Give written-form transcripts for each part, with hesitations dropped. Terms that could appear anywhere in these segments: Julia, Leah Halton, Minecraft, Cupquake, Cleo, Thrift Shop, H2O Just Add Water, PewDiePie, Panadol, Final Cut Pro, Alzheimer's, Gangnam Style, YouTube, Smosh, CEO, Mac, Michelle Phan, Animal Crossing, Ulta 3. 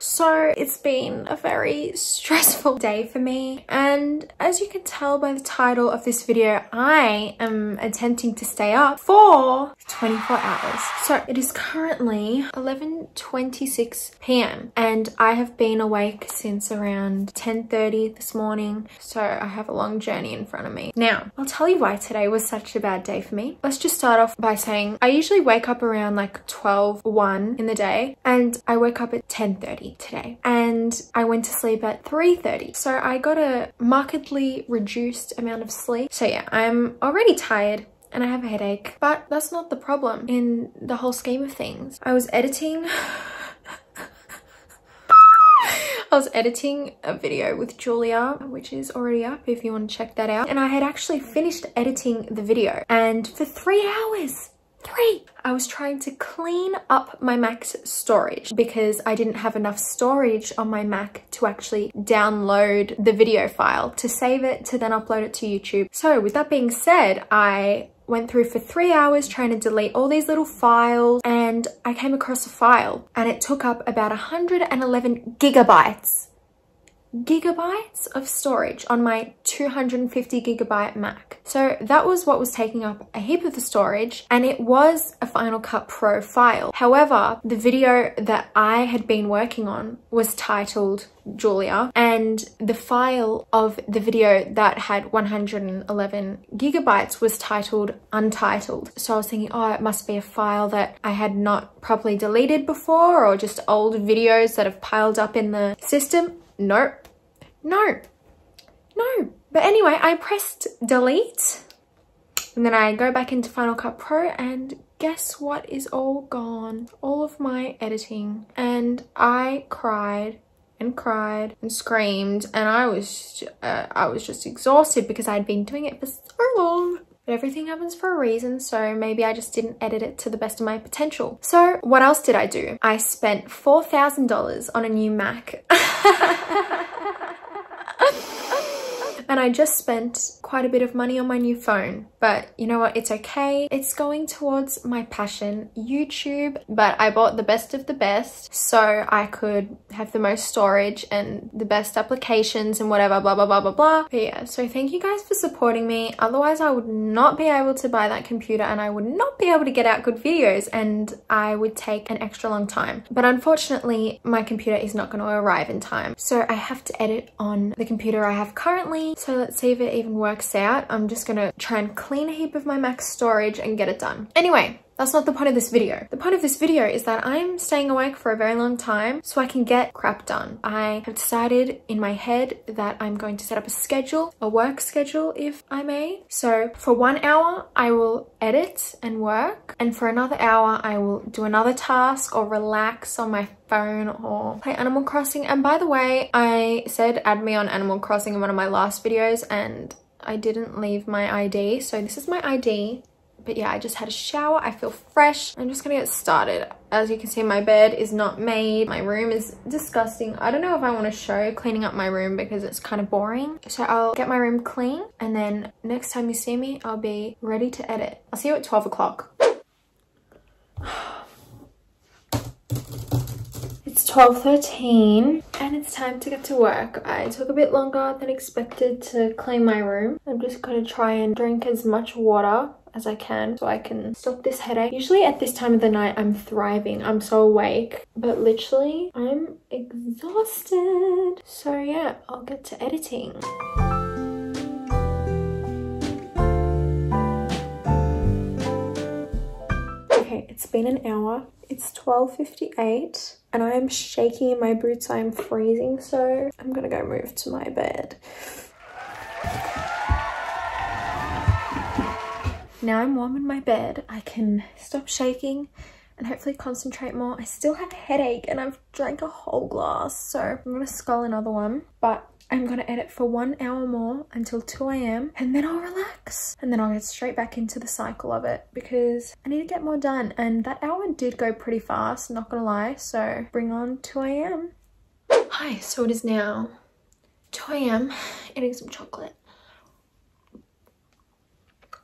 So it's been a very stressful day for me, and as you can tell by the title of this video, I am attempting to stay up for 24 hours. So it is currently 11:26 p.m. and I have been awake since around 10:30 this morning, so I have a long journey in front of me. Now, I'll tell you why today was such a bad day for me. Let's just start off by saying I usually wake up around like 12 or 1 in the day, and I woke up at 10:30 today, and I went to sleep at 3:30, so I got a markedly reduced amount of sleep. So yeah, I'm already tired and I have a headache, but that's not the problem in the whole scheme of things. I was editing a video with Julia, which is already up if you want to check that out, and I had actually finished editing the video, and for 3 hours I was trying to clean up my Mac's storage because I didn't have enough storage on my Mac to actually download the video file to save it to then upload it to YouTube. So with that being said, I went through for 3 hours trying to delete all these little files, and I came across a file and it took up about 111 gigabytes of storage on my 250 gigabyte Mac. So that was what was taking up a heap of the storage, and it was a Final Cut Pro file. However, the video that I had been working on was titled Julia, and the file of the video that had 111 gigabytes was titled Untitled. So I was thinking, oh, it must be a file that I had not properly deleted before, or just old videos that have piled up in the system. No. But anyway, I pressed delete, and then I go back into Final Cut Pro, and guess what is all gone? All of my editing. And I cried and cried and screamed, and I was just exhausted because I'd been doing it for so long. But everything happens for a reason, so maybe I just didn't edit it to the best of my potential. So what else did I do? I spent $4,000 on a new Mac. And I just spent quite a bit of money on my new phone, but you know what? It's okay. It's going towards my passion, YouTube, but I bought the best of the best so I could have the most storage and the best applications and whatever, blah, blah, blah, blah, blah. But yeah, so thank you guys for supporting me. Otherwise, I would not be able to buy that computer, and I would not be able to get out good videos, and I would take an extra long time. But unfortunately, my computer is not going to arrive in time. So I have to edit on the computer I have currently. So let's see if it even works out. I'm just gonna try and clean a heap of my Mac storage and get it done. Anyway, that's not the point of this video. The point of this video is that I'm staying awake for a very long time so I can get crap done. I have decided in my head that I'm going to set up a schedule, a work schedule if I may. So for 1 hour, I will edit and work, and for another hour, I will do another task or relax on my phone or play Animal Crossing. And by the way, I said add me on Animal Crossing in one of my last videos, and I didn't leave my ID. So this is my ID. But yeah, I just had a shower. I feel fresh. I'm just gonna get started. As you can see, my bed is not made. My room is disgusting. I don't know if I want to show cleaning up my room because it's kind of boring. So I'll get my room clean, and then next time you see me, I'll be ready to edit. I'll see you at 12 o'clock. It's 12:13 and it's time to get to work. I took a bit longer than expected to clean my room. I'm just gonna try and drink as much water as I can so I can stop this headache. Usually at this time of the night I'm thriving, I'm so awake, but literally I'm exhausted. So yeah, I'll get to editing. Okay, it's been an hour. It's 12:58 and I am shaking in my boots. I am freezing, so I'm gonna go move to my bed. Now I'm warm in my bed, I can stop shaking and hopefully concentrate more. I still have a headache and I've drank a whole glass, so I'm gonna scull another one. But I'm gonna edit for 1 hour more until 2 a.m. and then I'll relax, and then I'll get straight back into the cycle of it because I need to get more done. And that hour did go pretty fast, not gonna lie, so bring on 2 a.m. Hi, so it is now 2 a.m, eating some chocolate.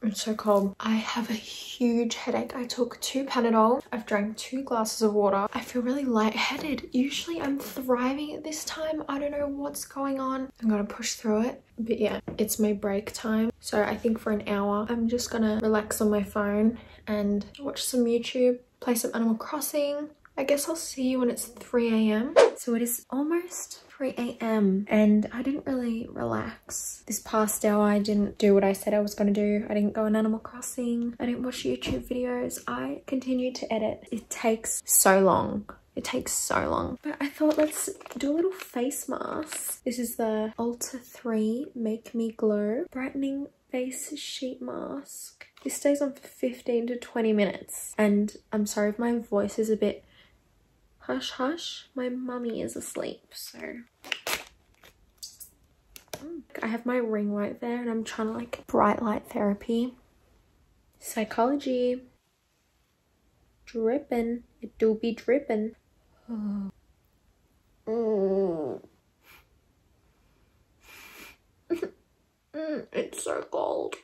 It's so cold. I have a huge headache. I took 2 Panadol. I've drank 2 glasses of water. I feel really lightheaded. Usually I'm thriving at this time. I don't know what's going on. I'm gonna push through it. But yeah, it's my break time. So I think for an hour, I'm just gonna relax on my phone and watch some YouTube, play some Animal Crossing. I guess I'll see you when it's 3 a.m. So it is almost 3 a.m. and I didn't really relax. This past hour I didn't do what I said I was going to do. I didn't go on Animal Crossing. I didn't watch YouTube videos. I continued to edit. It takes so long. It takes so long. But I thought let's do a little face mask. This is the Ulta 3 Make Me Glow Brightening Face Sheet Mask. This stays on for 15 to 20 minutes. And I'm sorry if my voice is a bit... hush, hush, my mummy is asleep, so. I have my ring light there and I'm trying to like bright light therapy. Psychology. Drippin', it do be drippin'. Oh. It's so cold.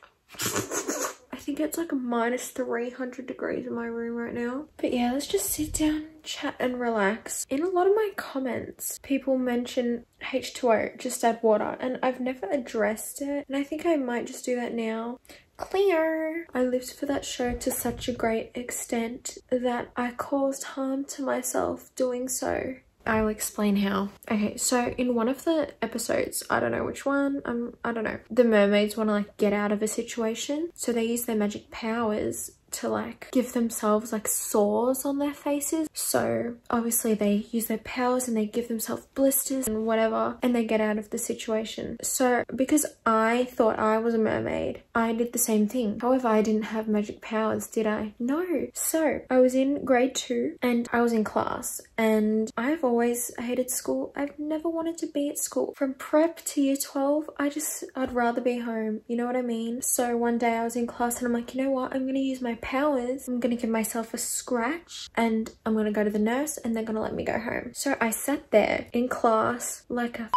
I think it's like -300 degrees in my room right now. But yeah, let's just sit down, chat and relax. In a lot of my comments, people mention H2O, Just Add Water, and I've never addressed it. And I think I might just do that now. Cleo! I lived for that show to such a great extent that I caused harm to myself doing so. I'll explain how. Okay, so in one of the episodes, I don't know which one, I don't know. The mermaids want to like get out of a situation. So they use their magic powers to like give themselves like sores on their faces. So obviously they use their powers and they give themselves blisters and whatever, and they get out of the situation. So because I thought I was a mermaid, I did the same thing. However, I didn't have magic powers, did I? No. So I was in grade 2 and I was in class, and I've always hated school. I've never wanted to be at school. From prep to year 12, I'd rather be home. You know what I mean? So one day I was in class and I'm like, you know what? I'm gonna use my powers. I'm gonna give myself a scratch and I'm gonna go to the nurse and they're gonna let me go home. So I sat there in class like a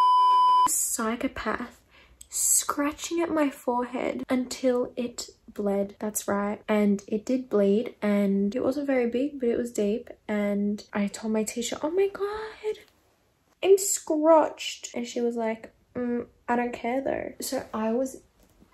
psychopath, scratching at my forehead until it bled. That's right, and it did bleed, and it wasn't very big but it was deep. And I told my teacher, oh my god, I'm scratched. And she was like, I don't care though. So I was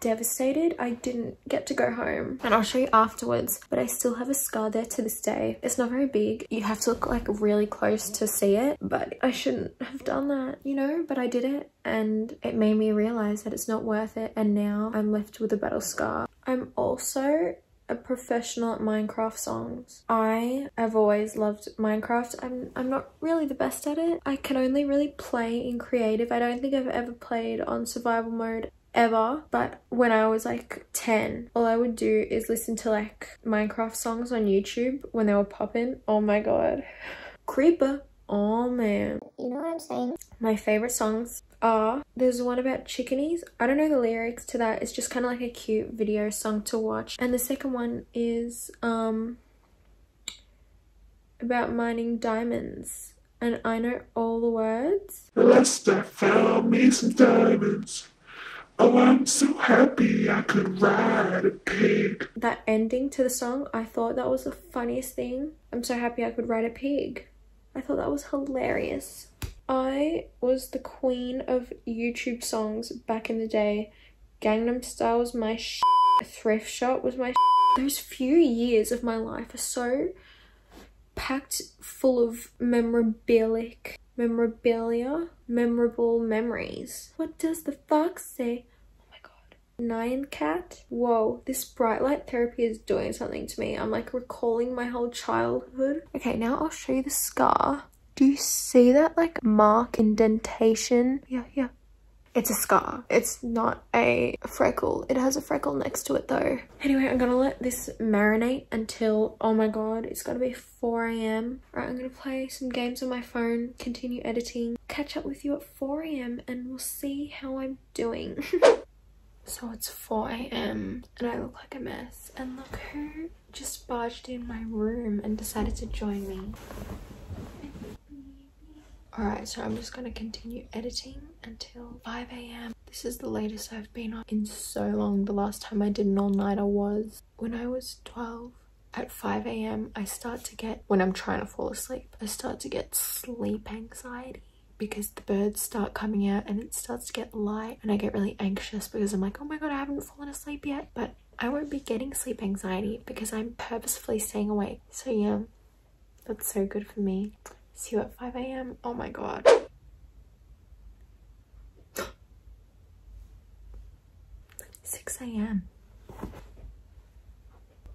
devastated. I didn't get to go home, and I'll show you afterwards, but I still have a scar there to this day. It's not very big. You have to look like really close to see it, but I shouldn't have done that, you know, but I did it, and it made me realize that it's not worth it. And now I'm left with a battle scar. I'm also a professional at Minecraft songs. I have always loved Minecraft. I'm not really the best at it. I can only really play in creative. I don't think I've ever played on survival mode ever. But when I was like 10, all I would do is listen to like Minecraft songs on YouTube when they were popping. Oh my god. Creeper. Oh man. You know what I'm saying? My favorite songs are, there's one about chickenies. I don't know the lyrics to that. It's just kind of like a cute video song to watch. And the second one is about mining diamonds. And I know all the words. Lester found me some diamonds. Oh, I'm so happy I could ride a pig. That ending to the song, I thought that was the funniest thing. I'm so happy I could ride a pig. I thought that was hilarious. I was the queen of YouTube songs back in the day. Gangnam Style was my shit. Thrift Shop was my shit. Those few years of my life are so packed full of memorable memories. What does the fox say? Nyan Cat. Whoa, this bright light therapy is doing something to me. I'm like recalling my whole childhood. Okay, now I'll show you the scar. Do you see that like mark, indentation? Yeah. It's a scar. It's not a freckle. It has a freckle next to it though. Anyway, I'm gonna let this marinate until, oh my god, it's gonna be 4 a.m. Right, I'm gonna play some games on my phone, continue editing, catch up with you at 4 a.m. and we'll see how I'm doing. So it's 4 a.m. and I look like a mess, and look who just barged in my room and decided to join me. Alright, so I'm just gonna continue editing until 5 a.m. This is the latest I've been on in so long. The last time I did an all-nighter was when I was 12. At 5 a.m. I start to get, when I'm trying to fall asleep, I start to get sleep anxiety because the birds start coming out and it starts to get light, and I get really anxious because I'm like, oh my god, I haven't fallen asleep yet. But I won't be getting sleep anxiety because I'm purposefully staying awake. So yeah, that's so good for me. See you at 5 a.m. Oh my god. It's 6 a.m.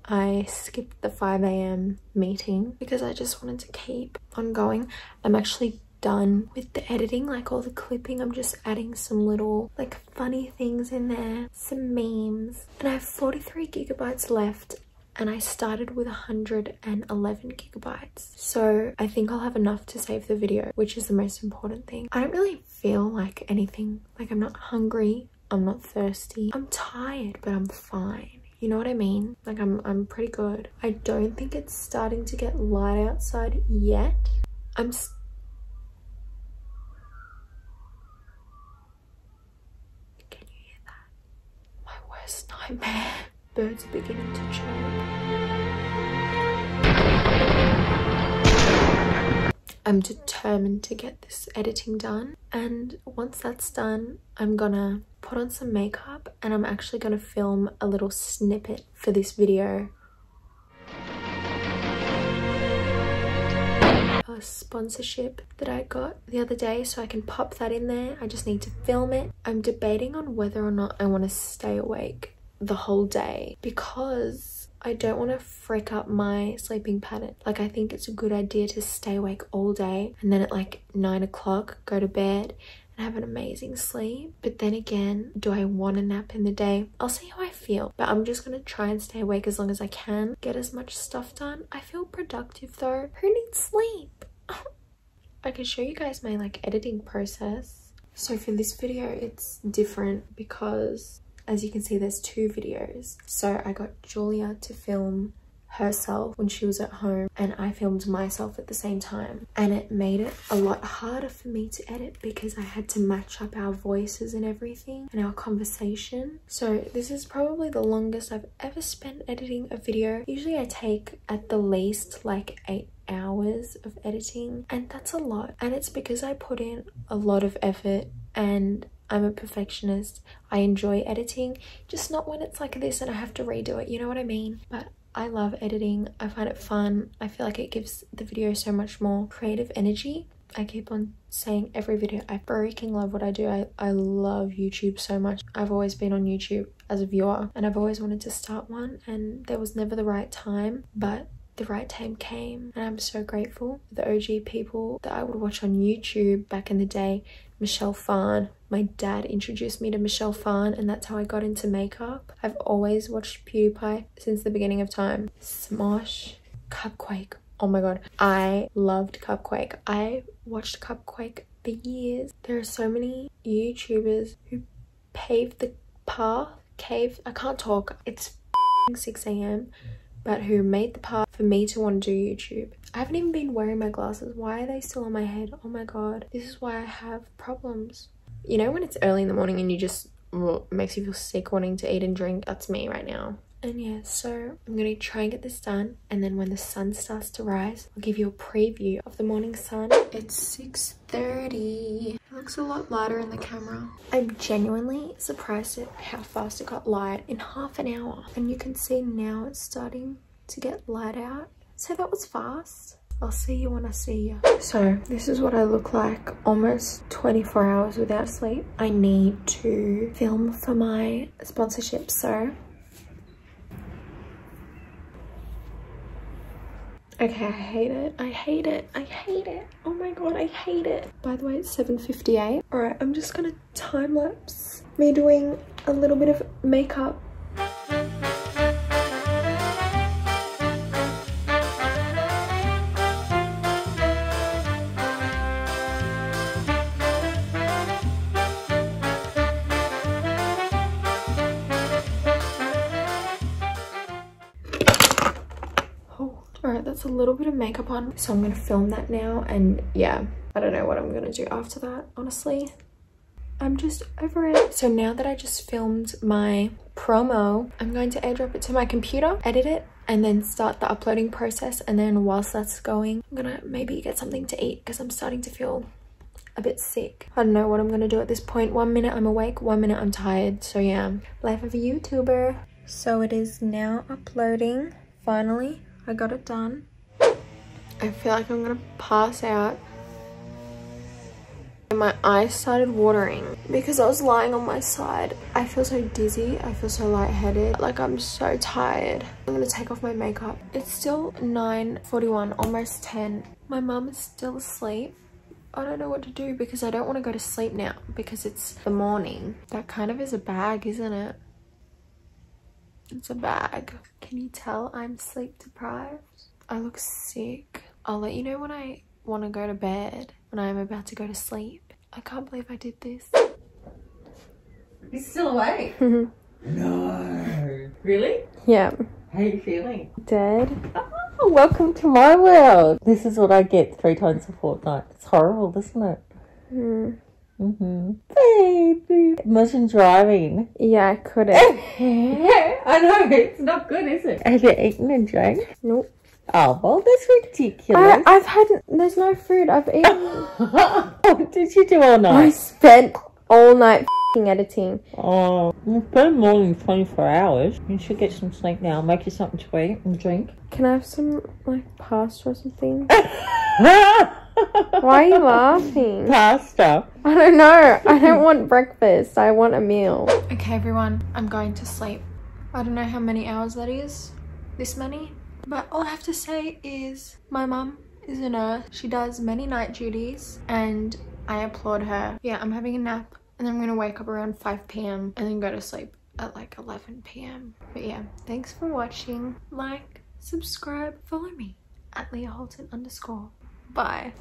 I skipped the 5 a.m. meeting because I just wanted to keep on going. I'm actually done with the editing, like all the clipping. I'm just adding some little like funny things in there, some memes. And I have 43 gigabytes left and I started with 111 gigabytes. So I think I'll have enough to save the video, which is the most important thing. I don't really feel like anything. Like I'm not hungry, I'm not thirsty. I'm tired, but I'm fine. You know what I mean? Like I'm pretty good. I don't think it's starting to get light outside yet. Can you hear that? My worst nightmare. Birds are beginning to chirp. I'm determined to get this editing done, and once that's done, I'm gonna put on some makeup and I'm actually gonna film a little snippet for this video. A sponsorship that I got the other day, so I can pop that in there. I just need to film it. I'm debating on whether or not I want to stay awake the whole day because I don't want to freak up my sleeping pattern. Like I think it's a good idea to stay awake all day and then at like 9 o'clock go to bed and have an amazing sleep. But then again, do I want a nap in the day? I'll see how I feel, but I'm just gonna try and stay awake as long as I can, get as much stuff done. I feel productive though. Who needs sleep? I can show you guys my like editing process. So for this video it's different because as you can see there's two videos. So I got Julia to film herself when she was at home and I filmed myself at the same time, and it made it a lot harder for me to edit because I had to match up our voices and everything and our conversation. So this is probably the longest I've ever spent editing a video. Usually I take at the least like 8 hours of editing, and that's a lot, and it's because I put in a lot of effort and I'm a perfectionist. I enjoy editing, just not when it's like this and I have to redo it, you know what I mean? But I love editing. I find it fun. I feel like it gives the video so much more creative energy. I keep on saying every video, I freaking love what I do. I love YouTube so much. I've always been on YouTube as a viewer and I've always wanted to start one, and there was never the right time, but the right time came, and I'm so grateful for the OG people that I would watch on YouTube back in the day. Michelle Phan. My dad introduced me to Michelle Phan and that's how I got into makeup. I've always watched PewDiePie since the beginning of time. Smosh. Cupquake. Oh my god. I loved Cupquake. I watched Cupquake for years. There are so many YouTubers who paved the path. I can't talk. It's 6 a.m. but who made the path for me to want to do YouTube. I haven't even been wearing my glasses. Why are they still on my head? Oh my god. This is why I have problems. You know when it's early in the morning and you just, well, makes you feel sick wanting to eat and drink? That's me right now. And yeah, so I'm gonna try and get this done, and then when the sun starts to rise, I'll give you a preview of the morning sun. It's 6:30. It looks a lot lighter in the camera. I'm genuinely surprised at how fast it got light in half an hour. And you can see now it's starting to get light out. So that was fast. I'll see you when I see you. So this is what I look like almost 24 hours without sleep. I need to film for my sponsorship, so. Okay, I hate it. I hate it. I hate it. Oh my god, I hate it. By the way, it's 7:58. Alright, I'm just gonna time-lapse me doing a little bit of makeup. Alright, that's a little bit of makeup on, so I'm gonna film that now, and yeah, I don't know what I'm gonna do after that, honestly. I'm just over it. So now that I just filmed my promo, I'm going to airdrop it to my computer, edit it, and then start the uploading process. And then whilst that's going, I'm gonna maybe get something to eat because I'm starting to feel a bit sick. I don't know what I'm gonna do at this point. 1 minute I'm awake, 1 minute I'm tired. So yeah, life of a YouTuber. So it is now uploading. Finally, I got it done. I feel like I'm gonna pass out. My eyes started watering because I was lying on my side. I feel so dizzy, I feel so lightheaded, like I'm so tired. I'm gonna take off my makeup. It's still 9:41, almost 10. My mum is still asleep. I don't know what to do because I don't want to go to sleep now because it's the morning. That kind of is a bag, isn't it? It's a bag. Can you tell I'm sleep deprived? I look sick. I'll let you know when I want to go to bed, when I'm about to go to sleep. I can't believe I did this. He's still awake? No. Really? Yeah. How are you feeling? Dead. Oh, welcome to my world. This is what I get 3 times a fortnight. It's horrible, isn't it? Mm. Mm-hmm. Baby. Imagine driving. Yeah, I couldn't. Yeah, I know. It's not good, is it? Have you eaten and drank? Nope. Oh, well, that's ridiculous. I've had... There's no food. I've eaten... What did you do all night? I spent all night editing. Oh, you've been more than 24 hours. You should get some sleep now. I'll make you something to eat and drink. Can I have some, like, pasta or something? Why are you laughing? Pasta. I don't know. I don't want breakfast. I want a meal. Okay, everyone. I'm going to sleep. I don't know how many hours that is. This many? But all I have to say is my mum is a nurse. She does many night duties and I applaud her. Yeah, I'm having a nap and then I'm going to wake up around 5 p.m. and then go to sleep at like 11 p.m. But yeah, thanks for watching. Like, subscribe, follow me at Leah Halton _. Bye.